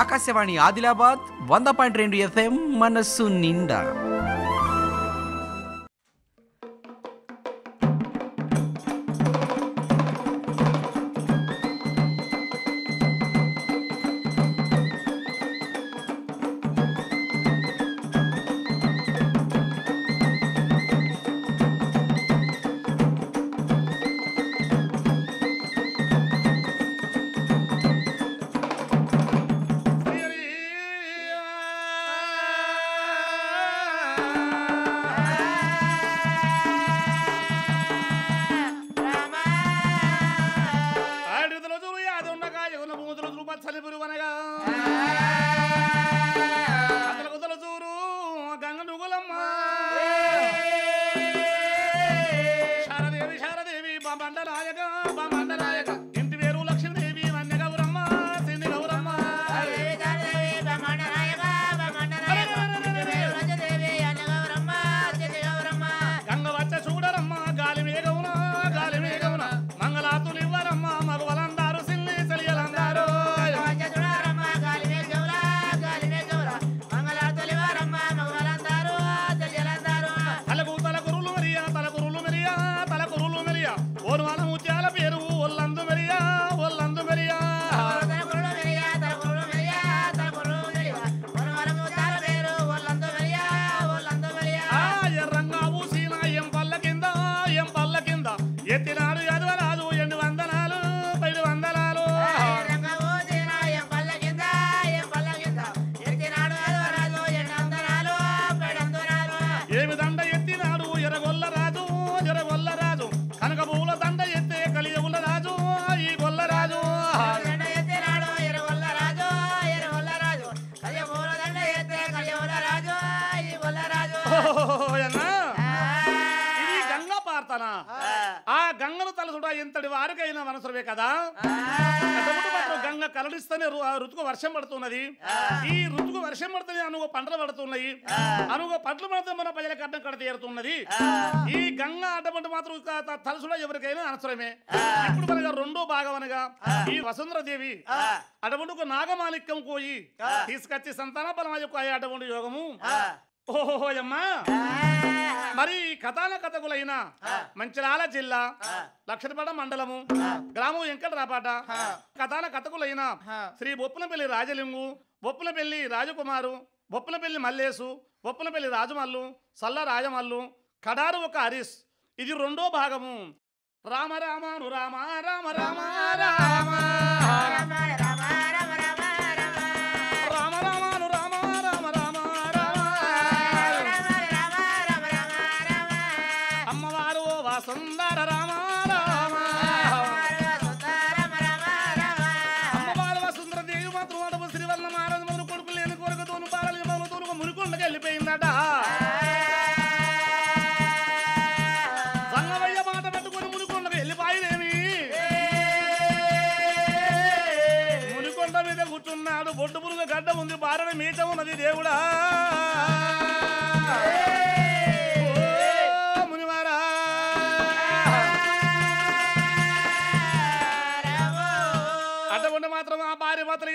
Akashvani Adilabad 100.2 FM ಮನಸ್ಸು ನಿಂದ. గంగ కలడిస్తేనే ఋతుకు వర్షం పడుతున్నది. ఈ ఋతుకు వర్షం పడుతుంది, అనుగో పంటలు పడుతున్నాయి, అనుగో పంటలు పడితే మన ప్రజలకు అడ్డం కడ తీరుతున్నది. ఈ గంగ అడ్డమంటే మాత్రం తలసుడా ఎవరికైనా అనవసరమే. ఇప్పుడు మనగా రెండో భాగం అనగా ఈ వసుంధరదేవి అడవుకు నాగమాణిక్యం కోయి తీసుకొచ్చి సంతాన బలం యొక్క అడవుడు యోగము. ఓహోయమ్మా, మరి కథానకథకులైన మంచిరాల జిల్లా లక్షణపేట మండలము గ్రామం వెంకటరాపాట కథానకథకులైన శ్రీ బొప్పులపల్లి రాజలింగు, బొప్పులపల్లి రాజకుమారు, బొప్పులపల్లి మల్లేసు, బొప్పులపల్లి రాజమల్లు, సల్ల రాజమల్లు, కడారు ఒక హరీష్. ఇది రెండో భాగము. రామ రామ రామ రామ రామ రామ సుందర రామ రామ అమ్మవారు వసుందర దేవి మాత్రం అడవు శ్రీవల్ల మహారాజు మొదలు కొడుకు లేని కొరకతోను బాలలి మౌనతోను మునికొండకి వెళ్ళిపోయిందట. సంగమయ్య మాట పట్టుకొని మునికొండకు వెళ్ళిపోయినేమి. మునికొండ మీద కూర్చున్నాడు, బొడ్డు పురుగు గడ్డ ఉంది, భార్య మీట ఉన్నది. దేవుడా,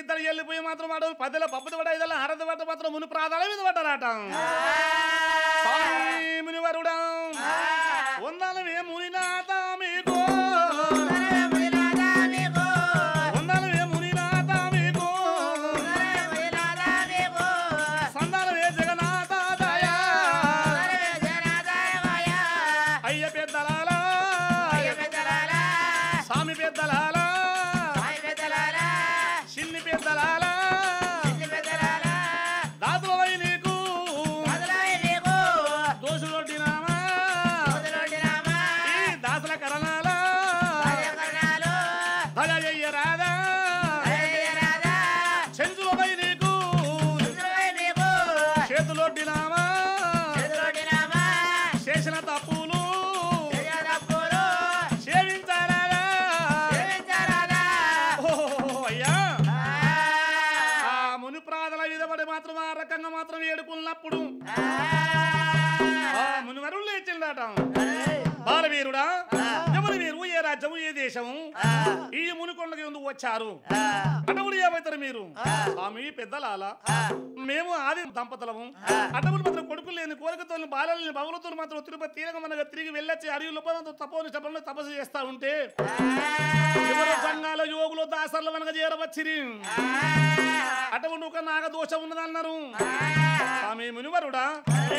ఇద్దరు వెళ్ళిపోయి మాత్రం అడవు పదిలో పప్పుది పడ ఐదు హరది పట్ట మాత్రం ముని ప్రాధాల మీద పడ్డారట. మునివరుడా వందలవే మునినాథ మీకు వచ్చారు. అడవులు ఏమైతారు మీరు? స్వామి పెద్దలాల మేము ఆది దంపతులము. అడవులు మాత్రం కొడుకులు లేని కోరికతో బాలల్ని బవులతో మాత్రం తిరుపతి తీరగమనగా తిరిగి వెళ్ళొచ్చి అడవులు తపోని శబ్దంలో తపస్సు చేస్తా ఉంటే సంఘాల యోగులు దాసర్లు వెనక చేరవచ్చిరి. అటవుడుక నాగ దోషం ఉన్నదన్నారు. స్వామి మునివరుడా,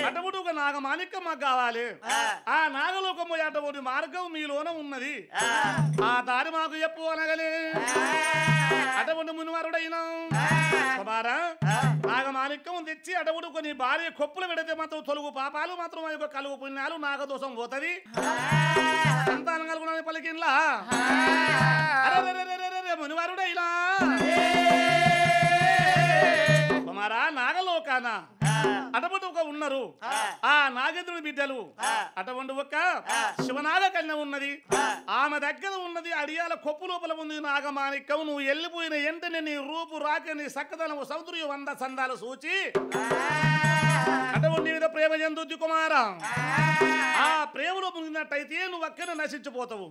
అటవుడుక నాగ మాణిక్యం మాకు కావాలి. ఆ నాగలోకము అటవుడి మార్గం మీలోన ఉన్నది, ఆ దారి మాకు చెప్పు అనగలే. అటవుడు మునివరుడైనా సభారా నాగ మాణిక్యం తెచ్చి అటవుడు కొన్ని భార్య కొప్పులు పెడితే మాత్రం తొలుగు పాపాలు మాత్రం యొక్క కలుగు పుణ్యాలు నాగదోషం పోతుంది. సంతానం కలుగున పలికిన్లా మునివరుడైనా కుమారా నాగలోకాన అటువంటి ఒక ఉన్నారు. ఆ నాగేంద్రుడి బిడ్డలు అటువంటి ఒక శివనాగ కన్య ఉన్నది. ఆమె దగ్గర ఉన్నది అడియాల కొప్పు లోపల ఉంది నాగమాణిక్యం. నువ్వు వెళ్ళిపోయిన వెంటనే నీ రూపు రాకని సక్కదనం సౌందర్యం వంద సందాలు సూచి అటువంటి మీద ప్రేమ చెందుద్ది కుమార. ఆ ప్రేమలో మునిగినట్టయితే నువ్వు అక్కడ నశించిపోతావు.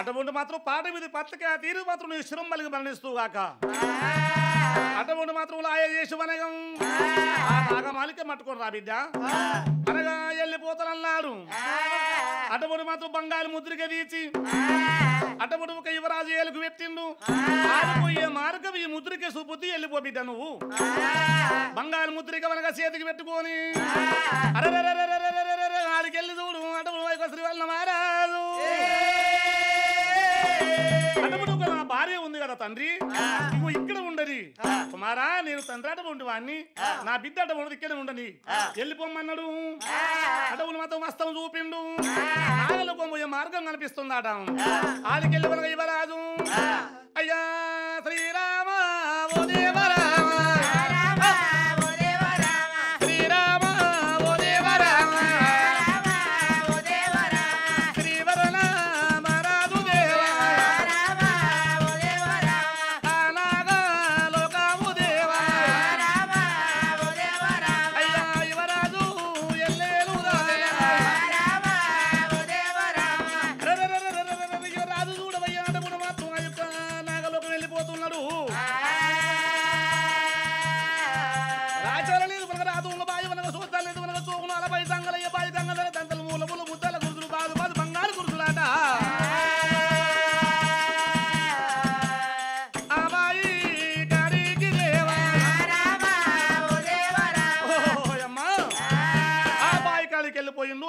అటువంటి మాత్రం పాట మీద పత్రికా తీరు మాత్రం నువ్వు శిరంబలికి మరణిస్తూ గాక. అటువంటి మాత్రం లాయ చేసి వనగం నాగమాణిక్యం పట్టుకొని రా బిడ్డ అనగా వెళ్ళిపోతానన్నాడు. అటువంటి మాత్రం బంగారు ముద్రిక తీసి అటువంటి ఒక యువరాజు ఏలుకు పెట్టిండు. ఆడిపోయే మార్గం ఈ ముద్రిక సుబుద్ధి వెళ్ళిపో బిడ్డ. నువ్వు బంగారు ముద్రిక వనగా చేతికి పెట్టుకొని ఆడికెళ్ళి చూడు అటువంటి శ్రీవల్ల మహారాజు. అటువంటి ఒక నా భార్య ఉంది కదా తండ్రి, నువ్వు ఇక్కడ ఉండని కుమారా. నేను తండ్రి అటువంటి వాడిని, నా బిడ్డ అటువంటి ఇక్కడే ఉండని వెళ్ళిపోమన్నాడు. అటవులు మాత్రం వస్తం చూపిండు. ఆగలకు పోయే మార్గం కనిపిస్తుంది. ఆట ఆడికెళ్ళి మనకు యువరాజు అయ్యా శ్రీరామ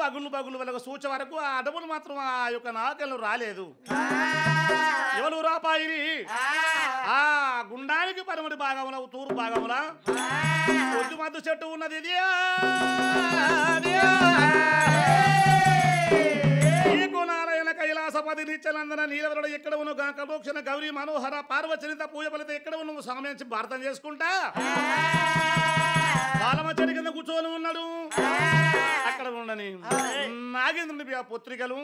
అగుళ్ళు బగులు వెలగ సూచ వరకు ఆ అడవులు మాత్రం ఆ యొక్క నాగలు రాలేదు. ఎవరు రాపాయి ఆ గుండానికి పరమటి భాగముల తూరు భాగముల కొద్ది మద్దు చెట్టు ఉన్నది. కైలాసపతి నిత్యనందన నీలవరుడు ఎక్కడ ఉన్నావు గంకటోక్షణ గౌరీ మనోహర పార్వచరిత పూజ ఫలిత ఎక్కడ ఉన్నావు సమయించి భారతం చేసుకుంటా బాలమచ్చడి కింద కూర్చొని ఉన్నాడు. అక్కడ ఉండని నాగేంద్రుని పుత్రికలు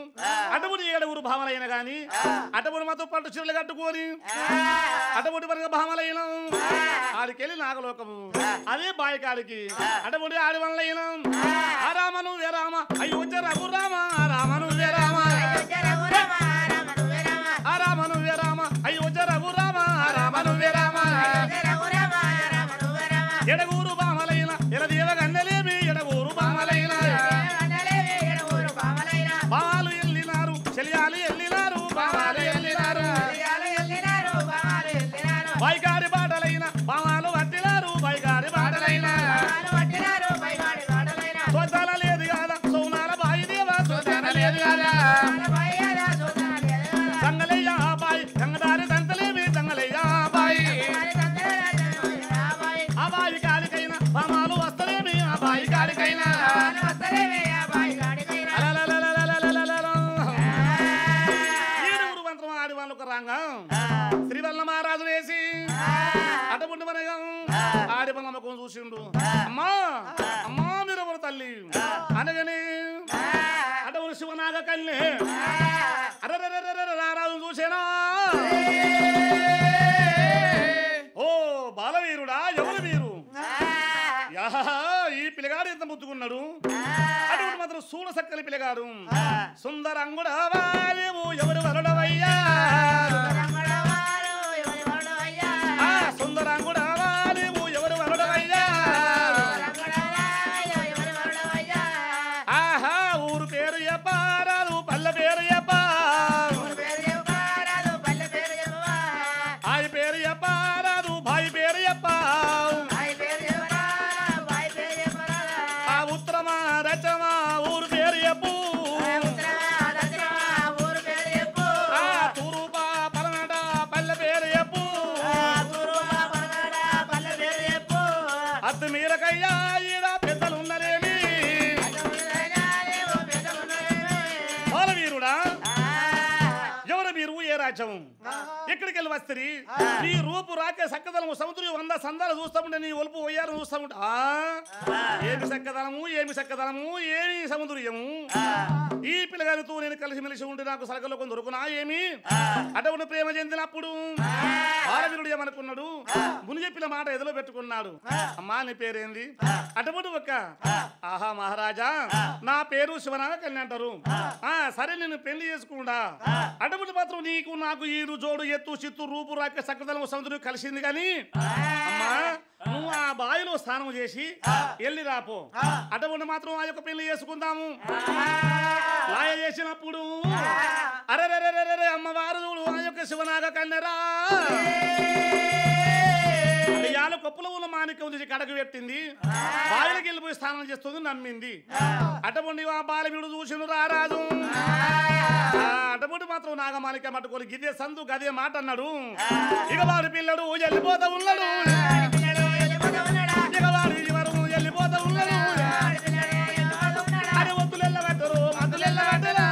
అటవుడు ఏడవురు భావనైన గాని అటవుడు మాతో పట్టు చీరలు కట్టుకొని అటవుడి వరకు భావనలైన ఆడికెళ్ళి నాగలోకము అదే బాయికాడికి అటవుడి ఆడివనలైన రామను వే రామ అయోధ్య రఘు రామ రామను వే రామ రామను వే రామ అయోధ్య రఘు రామ రామను వే రామ ఎడగూరు భామలైన ఎడ దేవగన్నలేమి ఎడగూరు భామలైన బాలు ఎల్లినారు చెలియాలు ఎల్లినారు బాలు ఎల్లినారు బైగారి బాటలైన బామాలు వట్టినారు బైగారి బాటలైన సోదాల లేదు కాదా సోనాల బాయి దేవా సోదాల లేదు కాదా తంగలయ్యా బాయి తంగదారి తంతలేమి తంగలయ్యా బాయి పామాలు వస్తలేమి ఆ బాయి కాడికైనా మంత్రం ఆడి వాళ్ళు ఒక రంగం శ్రీవల్ల మహారాజు వేసి అటువంటి మనగం ఆడి వాళ్ళ అమ్మకం చూసిండు. అమ్మా అమ్మా మీరు ఎవరు తల్లి అనగని అటవులు శివనాగ కన్నే అరరాజు చూసేనా ఓ బాలవీరుడా ఎవరు మీరు? ఈ పిల్లగాడు ఎంత ముద్దుకున్నాడు. అటువంటి మాత్రం సూడ సక్కని పిల్లగాడు సుందరంగుడవారు ఎవరు వరుడవయ్యా Ai beria para do bhai beria pau. Ai beria para, bhai beria para. A utra marachama ur beria pu. A utra marachama ur beria pu. A turuba parnada pal beria pu. A turuba parnada pal beria pu. At mera kaiya ira petal unnare mi. Bala viruda. Yavara viru ye rajam. ఎక్కడికి వస్తరి నీ రూపు రాకే సక్కదలము సముద్రం 100 సందాలు చూస్తామంటే నీ ఒలుపు వయ్యారు చూస్తామంట ఆ ఏమి సక్కదలము ఏమి సముద్రము ఈ పిల్లగానితో నేను కలిసి మెలిసి ఉండి నాకు సలకలో కొంచెం దొరుకునా ఏమి అటవుని ప్రేమ చెందినప్పుడు బాలవీరుడు ఏమనుకున్నాడు మునిజెప్పిన మాట ఎదలో పెట్టుకున్నాడు అమ్మా నీ పేరేంది అటవుడు ఒక్క ఆహా మహారాజా నా పేరు శివనాగ కళ్యాణ్ అంటారు ఆ సరే నేను పెళ్లి చేసుకుంటా అటవుడు మాత్రం నీకు నాకు ఈ జోడు ఎత్తు చిత్తు రూపు రాక సకృతలం సముద్రం కలిసింది కానీ అమ్మా నువ్వు ఆ బావిలో స్నానం చేసి వెళ్ళి రాపో అటువంటి మాత్రం ఆ యొక్క పెళ్లి చేసుకుందాము లాయ చేసినప్పుడు అరే అమ్మవారు ఆ యొక్క శివనాగ కన్నెరా ఇవాళ కప్పుల ఊళ్ళ మాణిక్యం చూసి కడకు పెట్టింది బావిలకి వెళ్ళిపోయి స్నానం చేస్తుంది నమ్మింది అటువంటి ఆ బాలవీడు చూసిన రారాజు అటువంటి మాత్రం నాగమాణిక్యం పట్టుకొని గిదే సందు గదే మాట అన్నాడు ఇక వారి పిల్లడు వెళ్ళిపోతా ఉన్నాడు ఇక వారి ఇవరు వెళ్ళిపోతా ఉన్నాడు అరే వద్దులెల్ల పెట్టరు మందులెల్ల పెట్టరా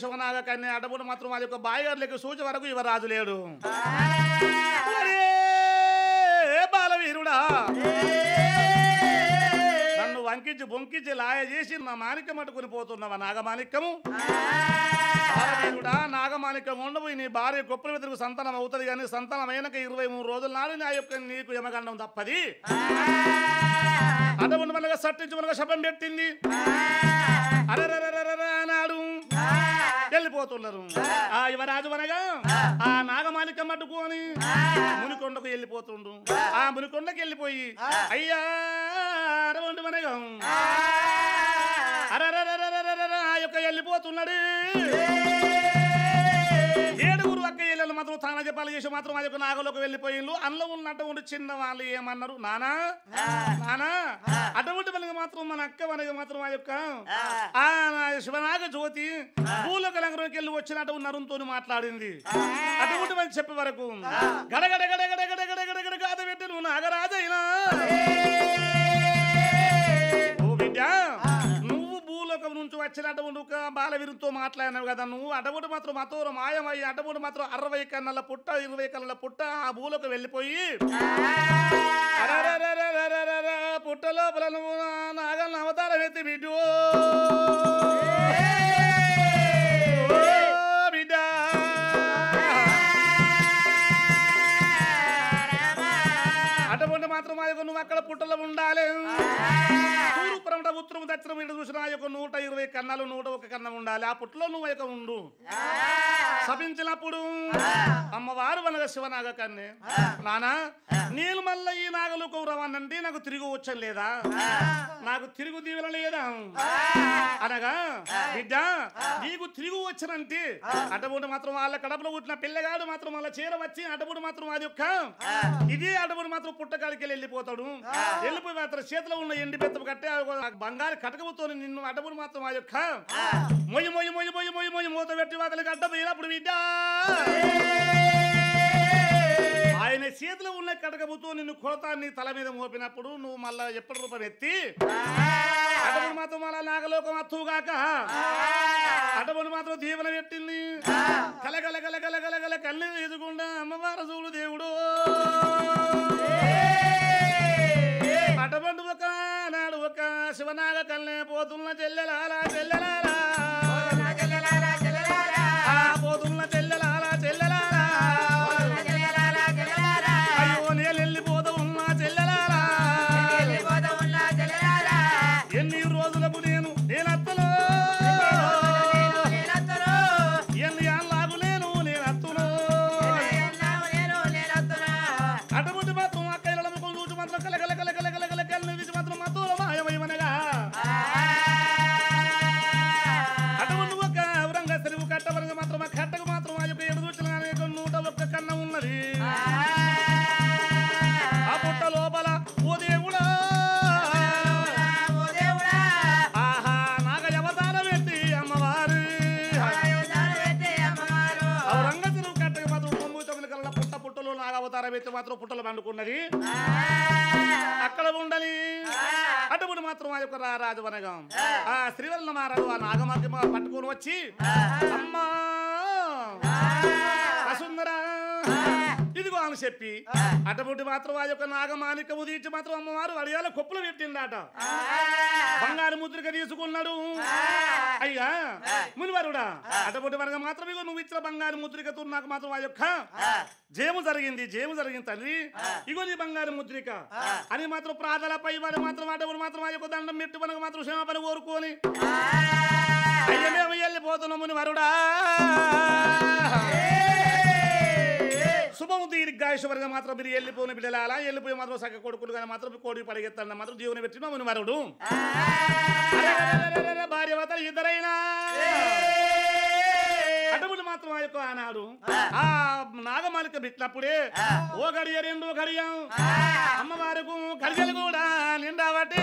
శివనాగ కన్య అడవుడు మాత్రం అది ఒక బాయిగారులకు సూచ వరకు యువరాజు లేడు బాలవీరుడా నన్ను వంకించి బొంకించి లాయ చేసి నా మాణిక్యం అట్టుకుని పోతున్నావా నాగమాణిక్యము బాలవీరుడా నాగమాణిక్యం ఉండబోయి నీ భార్య గొప్పల వెతుకు సంతానం అవుతుంది కానీ సంతానం అయినాక 23 రోజుల నాడు నా యొక్క నీకు యమగండం తప్పది అడవుడు మనకు సట్టించి మనకు శపం పెట్టింది అరరరరర అన్నాడు వెళ్ళిపోతున్నారు ఆ యువరాజు అనగా ఆ నాగమాణిక్యం పట్టుకొని మునికొండకు వెళ్ళిపోతుండ్రు ఆ మునికొండకు వెళ్ళిపోయి అయ్యా అరవండు అనగా అరరరరరర ఆ యొక్క వెళ్ళిపోతున్నాడు ఏడుగురు అక్క ఇళ్ళలో మాత్రం తానా జపాలు చేసి మాత్రం ఆ యొక్క నాగలోకి వెళ్ళిపోయిండ్రు అందులో ఉన్నట్టు ఉండి చిన్న వాళ్ళు ఏమన్నారు నానా నానా అటువంటి మనకి మాత్రం మన అక్క మనకి మాత్రం ఆ యొక్క ఆ శివనాగ జ్యోతి పూల కలంకరంకి వెళ్ళి వచ్చినట్టు నరుతో మాట్లాడింది అటువంటి మనం చెప్పే వరకు గడగడగడగడగడగడగడగడ గాథ పెట్టి నువ్వు నాగరాజ ఇలా నుంచి వచ్చినట్టు నువ్వు బాలవీరుతో మాట్లాడినావు కదా నువ్వు అటవుడు మాత్రం మతోర మాయమయ్యి అటవుడు మాత్రం 60 కన్నల పుట్ట 20 కన్నల పుట్ట ఆ భూలోకి వెళ్ళిపోయి పుట్ట లోపల నువ్వు నాగల్ అవతారం ఎత్తి బిడ్డు అటువంటి మాత్రం నువ్వు అక్కడ పుట్టలో ఉండాలి ఉత్తరం దక్షిణం ఇటు చూసిన ఆ యొక్క 120 కన్నాలు 101 కన్నం ఉండాలి ఆ పుట్టలో నువ్వు యొక్క ఉండు శపించినప్పుడు అమ్మవారు వనగ శివనాగ కన్నే నానా నేను మళ్ళీ ఈ నాగలు కౌరవానంటే నాకు తిరిగి వచ్చం లేదా నాకు తిరుగు దీవెన లేదా అనగా బిడ్డ నీకు తిరిగి వచ్చనంటే అటబూడు మాత్రం వాళ్ళ కడపలో పుట్టిన పిల్లగాడు మాత్రం వాళ్ళ చీర వచ్చి అటబూడు మాత్రం అది యొక్క ఇది అటబూడు మాత్రం పుట్టకాడికి వెళ్ళిపోతాడు వెళ్ళిపోయి మాత్రం చేతిలో ఉన్న ఎండి పెత్తము కట్టే బంగారు కటకముతో నిన్ను అటబుడు మాత్రం ఆ యొక్క మొయ్యి మొయ్యి మొయ్యి మొయ్యి మొయ్యి మొయ్యి మూత పెట్టి వాతలకి అడ్డపోయినప్పుడు బిడ్డ ఆయన చేతిలో ఉన్న కటకముతో నిన్ను కొడతా నీ తల మీద మోపినప్పుడు నువ్వు మళ్ళా ఎప్పటి రూపం ఎత్తి అటబుడు మాత్రం అలా నాగలోకం అత్తుగాక అటబుడు మాత్రం దీవెన పెట్టింది కలగల కలగల కలగల కళ్ళు ఎదుగుండా అమ్మవారు చూడు దేవుడు అటువంటి ఒక నాడు ఒక శివనాగ కన్నే పోతున్న చెల్లెలారా చెల్లెలారా పోతున్న చెల్లెలారా చెల్లెలారా అయ్యో నేను వెళ్ళిపోతూ ఉన్నా చెల్లెలారా ఎన్ని రోజులకు నేను అత్తలో ఎన్ని ఆలాగు నేను సారవేత మాత్రం పుట్టలు పండుకున్నది అక్కడ ఉండని అటుబుడు మాత్రం ఆ యొక్క రాజవనగం ఆ శ్రీవల్లి మహారాజు ఆ నాగమాత్యమ పట్టుకొని వచ్చి అమ్మా వసుందరా ఇదిగో అని చెప్పి అటుబుడి మాత్రం ఆ యొక్క నాగమానికము తీర్చి మాత్రం అమ్మవారు అడియాల కొప్పులు పెట్టిందట. బంగారు ముద్రిక తీసుకున్నాడు. అయ్యా మునివరుడా అటుబుడి వరకు మాత్రం ఇగో నువ్వు ఇచ్చిన బంగారు ముద్రికతో నాకు మాత్రం ఆ యొక్క జయము జరిగింది, జయము జరిగింది తల్లి, ఇగో నీ బంగారు ముద్రిక అని మాత్రం ప్రాధాలపై వాడు మాత్రం అటుబుడు మాత్రం ఆ యొక్క దండం పెట్టి మనకు మాత్రం క్షమాపణ కోరుకొని అయ్యమేమి వెళ్ళిపోతున్నా మునివరుడా శుభము దీర్ఘాయుషవర్గా మాత్రం మీరు వెళ్ళిపోయిన బిడ్డలాలా వెళ్ళిపోయి మాత్రం సగ కొడుకులు కానీ మాత్రం కోడి పరిగెత్తాలని మాత్రం జీవన పెట్టిన మునివరుడు భార్యవతలు ఇద్దరైనా అటుబుడు మాత్రం ఆ యొక్క ఆనాడు ఆ నాగమాలిక పెట్టినప్పుడే ఓ గడియ రెండు గడియ అమ్మవారికి గడియలు కూడా నిండా బట్టి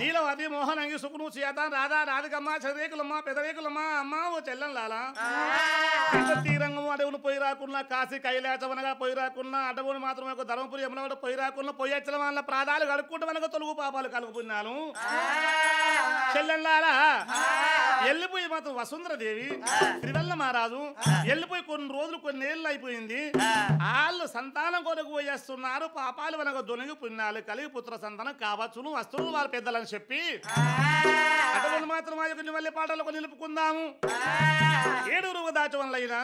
నీలో అది మోహన్ అంగి సుకును చేత రాధా రాధికమ్మ చదివేకులమ్మ పెదరేకులమ్మ అమ్మ ఓ చెల్లం లాలా తీరంగము అడవులు పోయి రాకున్నా కాశీ కైలాసవనగా పోయి రాకున్నా అడవులు మాత్రం యొక్క ధర్మపురి యమునవాడ పోయి రాకున్నా పొయ్యచ్చల వాళ్ళ ప్రాధాలు కడుక్కుంటూ మనకు తొలుగు పాపాలు కలుగుతున్నాను చెల్లం లాలా వెళ్ళిపోయి మాత్రం వసుంధరదేవి త్రివల్ల మహారాజు వెళ్ళిపోయి కొన్ని రోజులు కొన్ని ఏళ్ళు అయిపోయింది. వాళ్ళు సంతానం కొరకు పోయేస్తున్నారు. పాపాలు మనకు దొనిగి పుణ్యాలు కలిగి పుత్ర సంతానం కావచ్చును వస్తువులు వాళ్ళ పెద్దలని చెప్పి అటువంటి మాత్రం ఆ యొక్క నివల్లి పాటలకు నిలుపుకుందాము ఏడుగురు దాచు వల్లైనా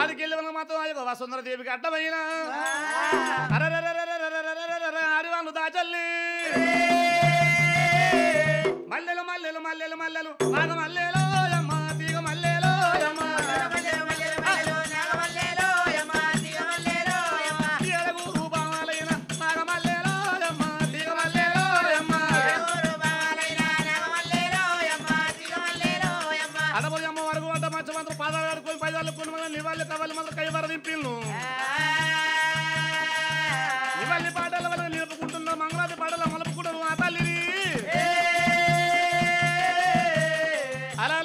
ఆడికెళ్ళి వల్ల మాత్రం ఆ యొక్క వసుంధరదేవికి అడ్డమైన ఆడివాళ్ళు దాచల్లి మల్లెలు మల్లెలు మల్లెలు మల్లెలు నాగ మల్లెలో యమ్మ తీగ మల్లెలో యమ్మ నివాళి కవలు మాత్రం కైవర దింపిల్లు నివాళి పాటల వల్ల నిలుపుకుంటున్న మంగళాది పాటలు మలుపుకుంటారు ఆ తల్లిని అలా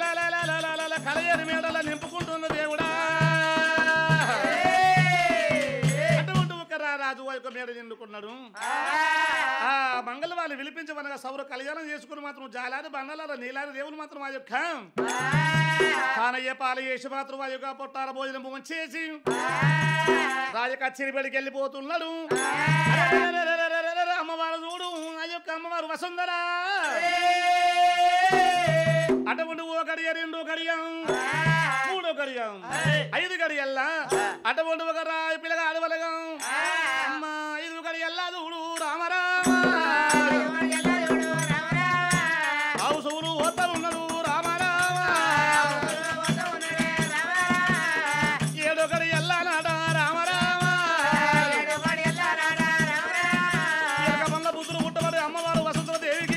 కలయని మేడలా నింపుకుంటున్న దేవుడా అటువంటి ఒక రాజు యొక్క మేడ నిండుకున్నాడు. ఆ మంగళవాళ్ళు విలిపించమనగా సౌర కళ్యాణం చేసుకుని మాత్రం జాలాది బండలారా నీలాది దేవులు మాత్రం ఆ యొక్క తానయ్య పాలు చేసి మాత్రం ఆ యొక్క పొట్టాల భోజనం చేసి రాజ కచ్చేరి బడికి వెళ్ళిపోతున్నాడు. అమ్మవారు చూడు ఆ యొక్క అమ్మవారు వసుంధరా అటువంటి ఓ గడియ రెండు గడియం మూడో గడియం ఐదు గడియల్లా అటువంటి ఒక రాయి పిల్లగా అడవలగం అమ్మ ఐదు గడియల్లా చూడు రామరామ హౌసూరు ఓత ఉన్నాడు రామరామ ఏడో గడియల్లా నాట రామరామ ఏకమంగ బుద్ధులు పుట్టబడి అమ్మవారు వసుంధరదేవికి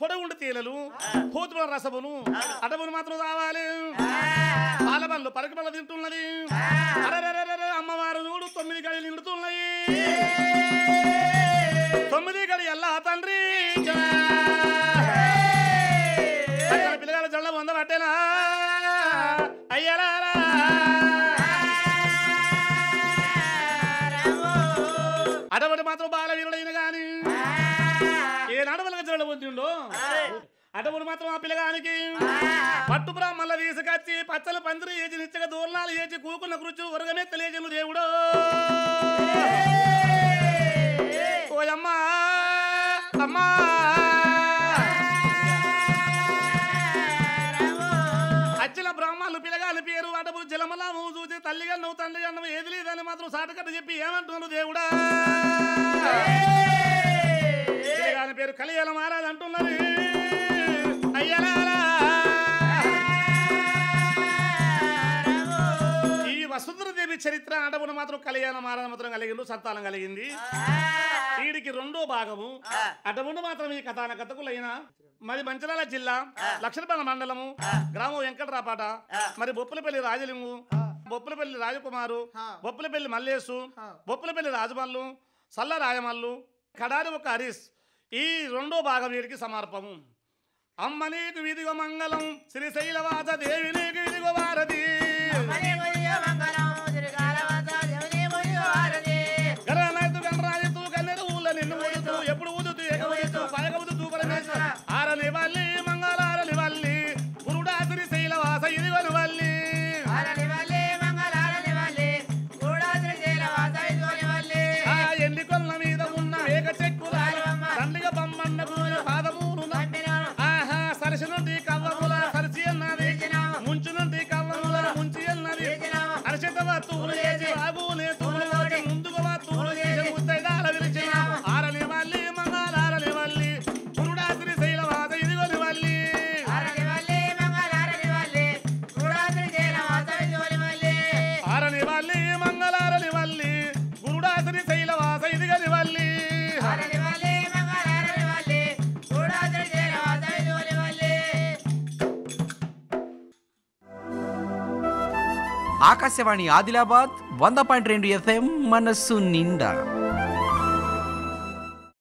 పొడవుండి తేలలు పోతుల రసములు అడవులు మాత్రం రావాలి పాల బండ్లు పరక బల్ల తింటున్నది. అమ్మవారు చూడు తొమ్మిది గడిలు నిండుతున్నాయి. తొమ్మిది గడి ఎలా తండ్రి పిల్లగాల జల్ల వంద పట్టేనా అటవులు మాత్రం ఆ పిల్లగానికి పట్టు బ్రాహ్మణుల తీసుకొచ్చి పచ్చల పందిరి ఏచి నిచ్చక దూర్ణాలు ఏచి కూకున్న కృచు వరగమే తెలియజేను దేవుడు. ఓయమ్మా అమ్మా అచ్చల బ్రాహ్మణులు పిల్లగాల పేరు అటవులు జలమలాము చూసి తల్లిగా నువ్వు తండ్రి అన్నము ఏది లేదని మాత్రం సాటకట్టు చెప్పి ఏమంటున్నాను దేవుడా. పిల్లగాల పేరు కలియాల మారాలి అంటున్నారు. ఈ వసుంధరదేవి చరిత్ర అడవును మాత్రం కళ్యాణ మారణ మాత్రం కలిగిండు, సంతానం కలిగింది. వీడికి రెండో భాగము అడవును మాత్రం ఈ కథానకథకులైన మరి మంచిర్యాల జిల్లా లక్షలపల్లి మండలము గ్రామం వెంకటరాపాట, మరి బొప్పులపల్లి రాజలింగు, బొప్పులపల్లి రాజకుమారు, బొప్పులపల్లి మల్లేసు, బొప్పులపల్లి రాజమల్లు, సల్ల రాయమల్లు, కడారి ఒక హరీష్, ఈ రెండో భాగం వీరికి సమర్పము. అమ్మ నీకు విధిగో మంగళం శ్రీశైలవాస దేవి నీకు విధిగో వారది గరనైతు గణరాజు గన్నెర ఊళ్ళ నిన్ను ఊదుతూ ఎప్పుడు ఊదుతూ ఎగవుతూ పలక ఊదుతూ పరమేశ్వర ఆరని వల్లి మంగళారని వల్లి గురుడా శ్రీశైలవాస ఇదిగోని వల్లి ఎన్ని కొల్ల మీద ఉన్న ఏక చెక్కు తండ్రిగా బొమ్మన్నకు పాదమూరు సరసి నుండి కవ్వముల సరసి అన్నది ముంచు నుండి కవ్వముల ముంచి అన్నది అరసితవ తూలు చేసి బాబులే తూలు ముందుగా తూలు చేసి ముత్తైదాల విలిచిన ఆరలి మల్లి మంగళారలి వల్లి గురుడాశ్రీ శైలవాస ఇదిగోని వల్లి ఆరలి వల్లి మంగళారలి వల్లి గురుడాశ్రీ శైలవాస ఇదిగోని వల్లి ఆకాశవాణి ఆదిలాబాద్ 100.2 FM మనస్సు నిండా.